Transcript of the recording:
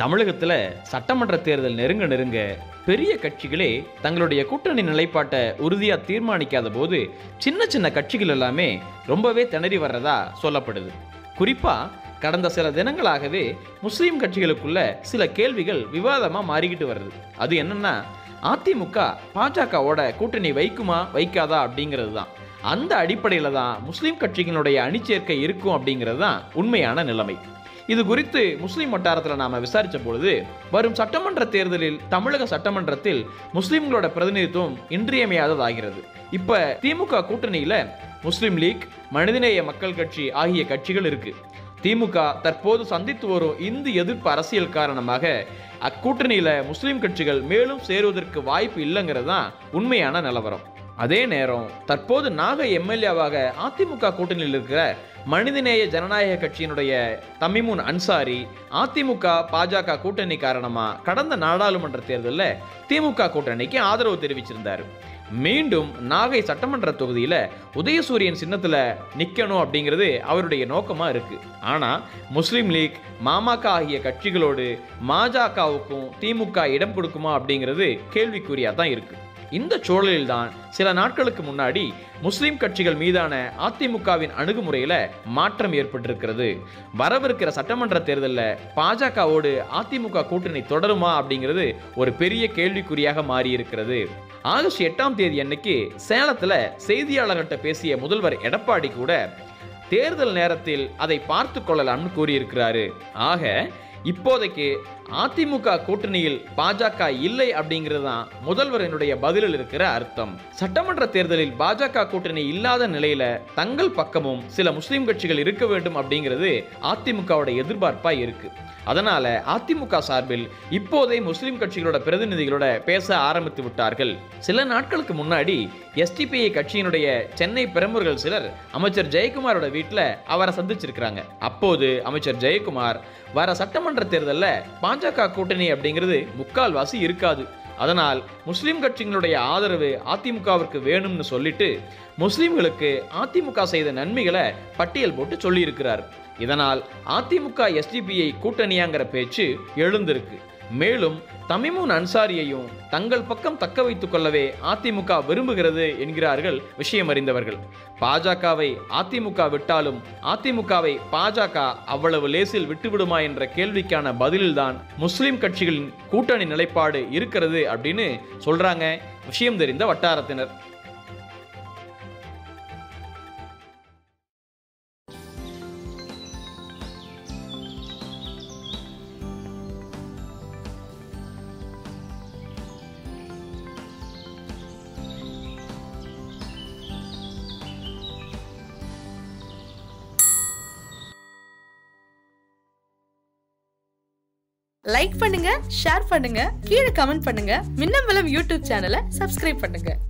தமிழகத்துல சட்டமன்ற தேர்தல் நெருங்க பெரிய கட்சிகளே தங்களுடைய கூட்டணி நிலைப்பாட்டை உறுதியா தீர்மானிக்காத போது சின்ன சின்ன கட்சிகள் எல்லாமே ரொம்பவே திணறி வர்றதா சொல்லப்படுது. குறிப்பா கடந்த சில தினங்களாகவே முஸ்லீம் கட்சிகளுக்குள்ள சில கேள்விகள் விவாதமா மாறிக்கிட்டு வருது. அது என்னன்னா, அதிமுக பாஜகவோட கூட்டணி வைக்குமா வைக்காதா அப்படிங்கிறது தான். அந்த அடிப்படையில தான் முஸ்லீம் கட்சிகளுடைய அணிச்சேர்க்கை இருக்கும் அப்படிங்கிறது தான் உண்மையான நிலைமை. இது குறித்து முஸ்லீம் வட்டாரத்தில் நாம் விசாரித்த பொழுது, வரும் சட்டமன்ற தேர்தலில் தமிழக சட்டமன்றத்தில் முஸ்லீம்களோட பிரதிநிதித்துவம் இன்றியமையாததாகிறது. இப்போ திமுக கூட்டணியில் முஸ்லீம் லீக், மனிதநேய மக்கள் கட்சி ஆகிய கட்சிகள் இருக்கு. திமுக தற்போது சந்தித்து வரும் இந்து எதிர்ப்பு அரசியல் காரணமாக அக்கூட்டணியில் முஸ்லீம் கட்சிகள் மேலும் சேருவதற்கு வாய்ப்பு இல்லைங்கிறது தான் உண்மையான நிலவரம். அதே நேரம் தற்போது நாகை எம்எல்ஏவாக அதிமுக கூட்டணியில் இருக்கிற மனிதநேய ஜனநாயக கட்சியினுடைய தமிமுன் அன்சாரி அதிமுக பாஜக கூட்டணி காரணமாக கடந்த நாடாளுமன்ற தேர்தலில் திமுக கூட்டணிக்கு ஆதரவு தெரிவிச்சிருந்தார். மீண்டும் நாகை சட்டமன்ற தொகுதியில் உதயசூரியன் சின்னத்தில் நிற்கணும் அப்படிங்கிறது அவருடைய நோக்கமாக இருக்குது. ஆனால் முஸ்லீம் லீக், மாமக ஆகிய கட்சிகளோடு பாஜகவுக்கும் திமுக இடம் கொடுக்குமா அப்படிங்கிறது கேள்விக்குறியாக தான் இருக்குது. இந்த சூழலில்தான் சில நாட்களுக்கு முன்னாடி முஸ்லிம் கட்சிகள் மீதான அதிமுகவின் அணுகுமுறையில் மாற்றம் ஏற்பட்டிருக்கிறது. வரவிருக்கிற சட்டமன்ற தேர்தலில் பாஜகவோடு அதிமுக கூட்டணி தொடருமா அப்படிங்கிறது ஒரு பெரிய கேள்விக்குறியாக மாறியிருக்கிறது. ஆகஸ்ட் 8ஆம் தேதி அன்னைக்கு சேலத்தில் செய்தியாளர்கிட்ட பேசிய முதல்வர் எடப்பாடி கூட தேர்தல் நேரத்தில் அதை பார்த்து கொள்ளலாம்னு கூறியிருக்கிறாரு. ஆக இப்போதைக்கு அதிமுக கூட்டணியில் பாஜக இல்லை அப்படிங்கிறது தான் முதல்வரினுடைய பதிலில் இருக்கிற அர்த்தம். சட்டமன்ற தேர்தலில் பாஜக கூட்டணி இல்லாத நிலையில தங்கள் பக்கமும் சில முஸ்லீம் கட்சிகள் இருக்க வேண்டும் அப்படிங்கிறது அதிமுகவோட எதிர்பார்ப்பா இருக்கு. அதனால அதிமுக சார்பில் இப்போதே முஸ்லீம் கட்சிகளோட பிரதிநிதிகளோட பேச ஆரம்பித்து விட்டார்கள். சில நாட்களுக்கு முன்னாடி எஸ்டிபிஐ கட்சியினுடைய சென்னை பிரமுகர்கள் சிலர் அமைச்சர் ஜெயக்குமாரோட வீட்டில் அவரை சந்திச்சிருக்கிறாங்க. அப்போது அமைச்சர் ஜெயக்குமார் வர சட்டமன்ற தேர்தலில் பாஜக கூட்டணி அப்படிங்கிறது முக்கால்வாசி இருக்காது, அதனால் முஸ்லீம் கட்சிகளுடைய ஆதரவு அதிமுகவிற்கு வேணும்னு சொல்லிட்டு முஸ்லீம்களுக்கு அதிமுக செய்த நன்மைகளை பட்டியல் போட்டு சொல்லியிருக்கிறார். இதனால் அதிமுக எஸ்டிபிஐ கூட்டணியாங்கிற பேச்சு எழுந்திருக்கு. மேலும் தமிமுன் அன்சாரியையும் தங்கள் பக்கம் தக்க வைத்துக் கொள்ளவே அதிமுக விரும்புகிறது என்கிறார்கள் விஷயம் அறிந்தவர்கள். பாஜகவை அதிமுக விட்டாலும் அதிமுகவை பாஜக அவ்வளவு லேசில் விட்டுவிடுமா என்ற கேள்விக்கான பதில்தான் முஸ்லிம் கட்சிகளின் கூட்டணி நிலைப்பாடு இருக்கிறது அப்படின்னு சொல்றாங்க விஷயம் தெரிந்த வட்டாரத்தினர். லைக் பண்ணுங்க, ஷேர் பண்ணுங்க, கீழே கமெண்ட் பண்ணுங்க. மின்னம்பலம் யூடியூப் சேனலை சப்ஸ்கிரைப் பண்ணுங்க.